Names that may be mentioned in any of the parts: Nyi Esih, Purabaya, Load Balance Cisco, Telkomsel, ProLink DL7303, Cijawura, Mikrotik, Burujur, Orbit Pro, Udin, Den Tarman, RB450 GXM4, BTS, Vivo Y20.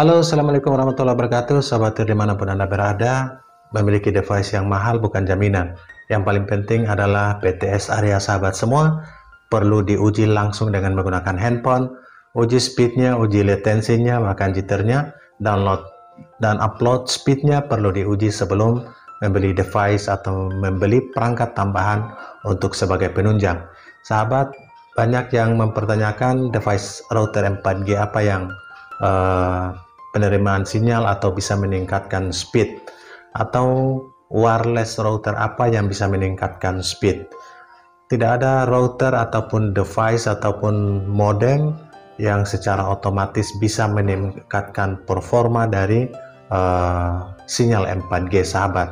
Halo, assalamualaikum warahmatullahi wabarakatuh. Sahabat dimanapun Anda berada, memiliki device yang mahal bukan jaminan. Yang paling penting adalah BTS area sahabat semua. Perlu diuji langsung dengan menggunakan handphone. Uji speednya, uji latensinya, bahkan jitternya, download dan upload speednya perlu diuji sebelum membeli device atau membeli perangkat tambahan untuk sebagai penunjang. Sahabat, banyak yang mempertanyakan device router 4G apa yang penerimaan sinyal atau bisa meningkatkan speed, atau wireless router apa yang bisa meningkatkan speed. Tidak ada router ataupun device ataupun modem yang secara otomatis bisa meningkatkan performa dari sinyal 4G sahabat,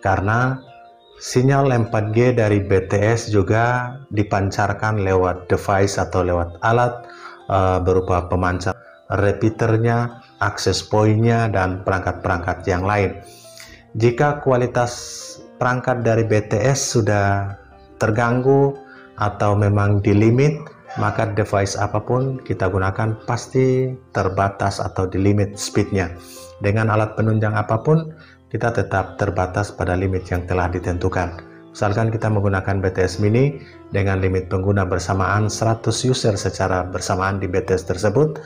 karena sinyal 4G dari BTS juga dipancarkan lewat device atau lewat alat berupa pemancar repeaternya, akses pointnya, dan perangkat-perangkat yang lain. Jika kualitas perangkat dari BTS sudah terganggu atau memang di limit, maka device apapun kita gunakan pasti terbatas atau di limit speednya. Dengan alat penunjang apapun kita tetap terbatas pada limit yang telah ditentukan. Misalkan kita menggunakan BTS mini dengan limit pengguna bersamaan 100 user secara bersamaan di BTS tersebut.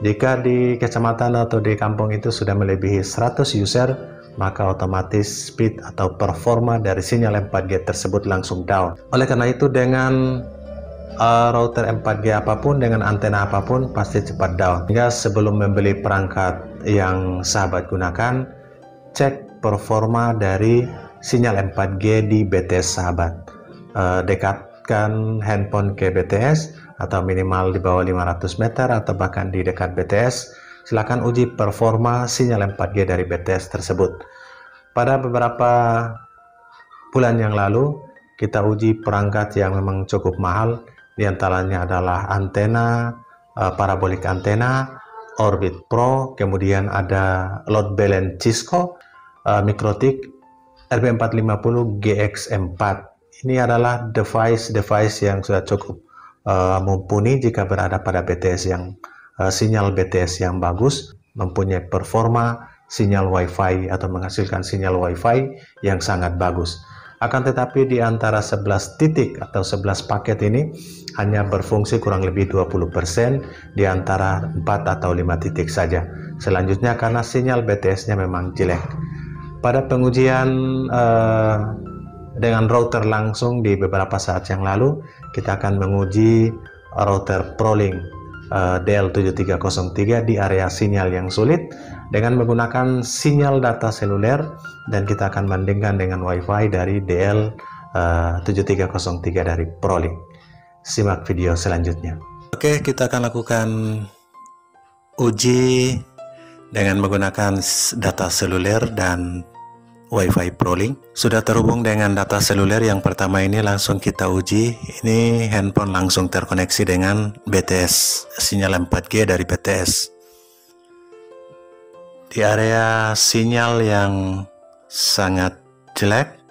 Jika di kecamatan atau di kampung itu sudah melebihi 100 user, maka otomatis speed atau performa dari sinyal 4G tersebut langsung down. Oleh karena itu, dengan router 4G apapun, dengan antena apapun, pasti cepat down. Sehingga sebelum membeli perangkat yang sahabat gunakan, cek performa dari sinyal 4G di BTS sahabat. Dekatkan handphone ke BTS, atau minimal di bawah 500 meter, atau bahkan di dekat BTS. Silahkan uji performa sinyal 4G dari BTS tersebut. Pada beberapa bulan yang lalu, kita uji perangkat yang memang cukup mahal. Di antaranya adalah antena, parabolik antena, Orbit Pro, kemudian ada Load Balance Cisco, Mikrotik, RB450 GXM4. Ini adalah device-device yang sudah cukup mumpuni jika berada pada BTS yang sinyal BTS yang bagus, mempunyai performa sinyal WiFi atau menghasilkan sinyal WiFi yang sangat bagus. Akan tetapi di antara 11 titik atau 11 paket ini hanya berfungsi kurang lebih 20% di antara 4 atau 5 titik saja. Selanjutnya karena sinyal BTS-nya memang jelek. Pada pengujian dengan router langsung di beberapa saat yang lalu, kita akan menguji router ProLink DL7303 di area sinyal yang sulit dengan menggunakan sinyal data seluler, dan kita akan bandingkan dengan WiFi dari DL7303 dari ProLink. Simak video selanjutnya. Oke, kita akan lakukan uji dengan menggunakan data seluler dan WiFi ProLink. Sudah terhubung dengan data seluler. Yang pertama ini langsung kita uji. Ini handphone langsung terkoneksi dengan BTS, sinyal 4G dari BTS. Di area sinyal yang sangat jelek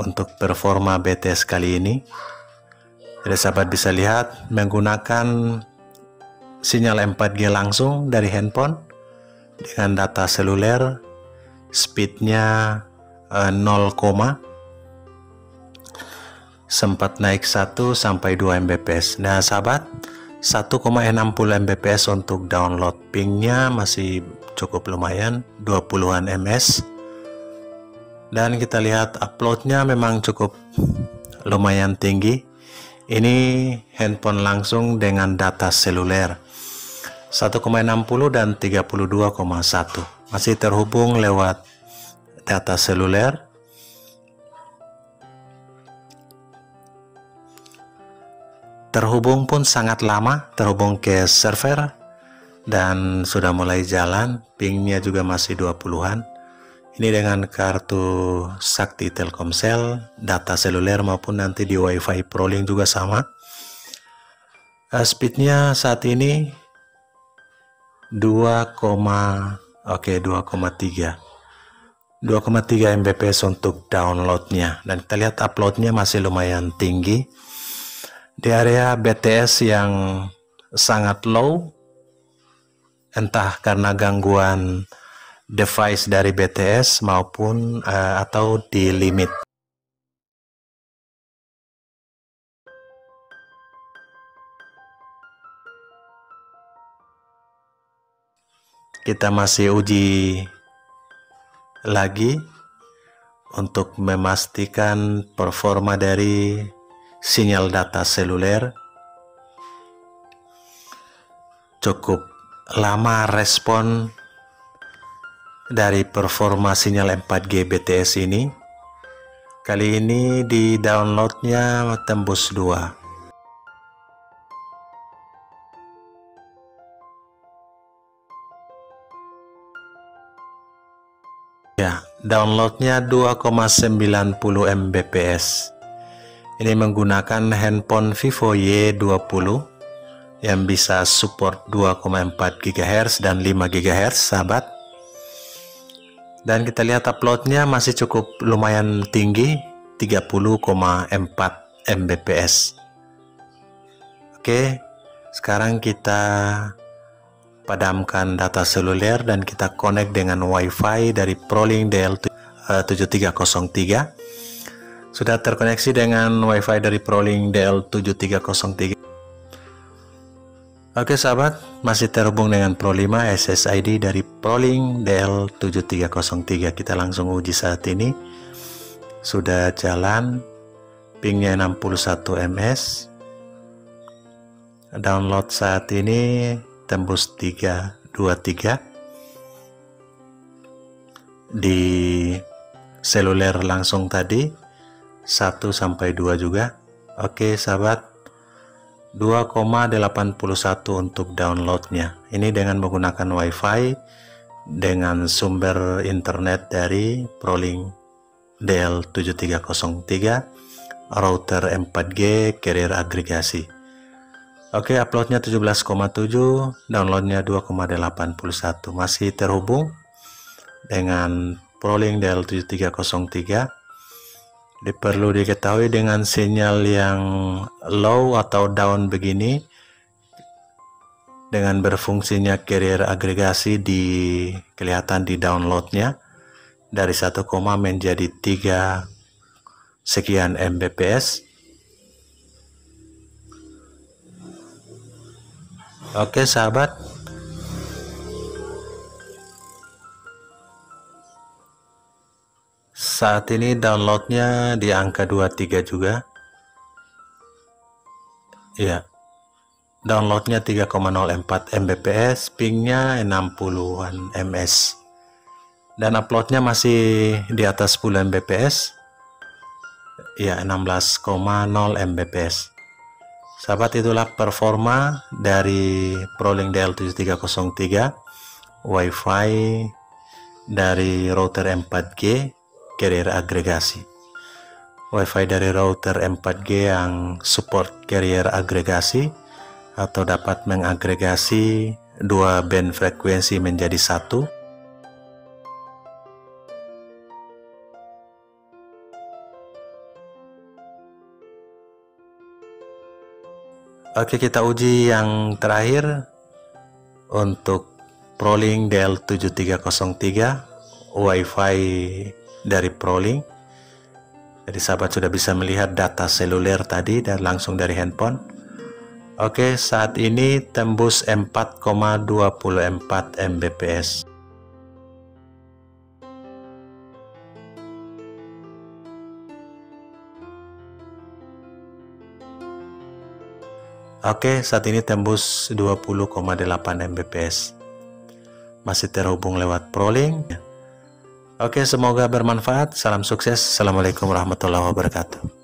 untuk performa BTS kali ini. Jadi sahabat bisa lihat menggunakan sinyal 4G langsung dari handphone dengan data seluler. Speednya 0, sempat naik 1 sampai 2 Mbps. Nah sahabat, 1,60 Mbps untuk download. Pingnya masih cukup lumayan, 20-an ms. Dan kita lihat uploadnya memang cukup lumayan tinggi. Ini handphone langsung dengan data seluler 1,60 dan 32,1. Masih terhubung lewat data seluler. Terhubung pun sangat lama, terhubung ke server dan sudah mulai jalan. Pingnya juga masih 20-an. Ini dengan kartu sakti Telkomsel, data seluler maupun nanti di WiFi ProLink juga sama. Speednya saat ini 2,3 Mbps untuk downloadnya, dan kita lihat uploadnya masih lumayan tinggi. Di area BTS yang sangat low entah karena gangguan device dari BTS maupun atau di limit. Kita masih uji lagi untuk memastikan performa dari sinyal data seluler. Cukup lama respon dari performa sinyal 4G BTS ini. Kali ini di downloadnya tembus 2. Ya, downloadnya 2,90 Mbps. Ini menggunakan handphone Vivo Y20 yang bisa support 2,4 GHz dan 5 GHz, sahabat. Dan kita lihat uploadnya masih cukup lumayan tinggi, 30,4 Mbps. Oke, sekarang kita padamkan data seluler dan kita connect dengan WiFi dari ProLink DL7303. Sudah terkoneksi dengan WiFi dari ProLink DL7303. Oke sahabat, masih terhubung dengan Pro5 SSID dari ProLink DL7303. Kita langsung uji saat ini. Sudah jalan, pingnya 61 ms. Download saat ini tembus 323. Di seluler langsung tadi 1 sampai 2 juga. Oke sahabat, 2,81 untuk downloadnya. Ini dengan menggunakan WiFi dengan sumber internet dari ProLink DL7303, router 4G carrier agregasi. Oke, uploadnya 17,7, downloadnya 2,81. Masih terhubung dengan ProLink DL7303. Perlu diketahui dengan sinyal yang low atau down begini, dengan berfungsinya carrier agregasi kelihatan di downloadnya dari 1, menjadi 3 sekian Mbps. Oke sahabat, saat ini downloadnya di angka 23 juga. Ya, downloadnya 3,04 Mbps, pingnya 60-an ms, dan uploadnya masih di atas 10 Mbps. Ya, 16,0 Mbps. Sahabat, itulah performa dari ProLink DL7303, WiFi dari router 4G carrier agregasi. WiFi dari router 4G yang support carrier agregasi atau dapat mengagregasi 2 band frekuensi menjadi 1. Oke, kita uji yang terakhir untuk ProLink DL7303 WiFi dari ProLink. Jadi sahabat sudah bisa melihat data seluler tadi dan langsung dari handphone. Oke, saat ini tembus 4,24 Mbps. Oke, saat ini tembus 20,8 Mbps. Masih terhubung lewat ProLink. Oke, semoga bermanfaat. Salam sukses. Assalamualaikum warahmatullahi wabarakatuh.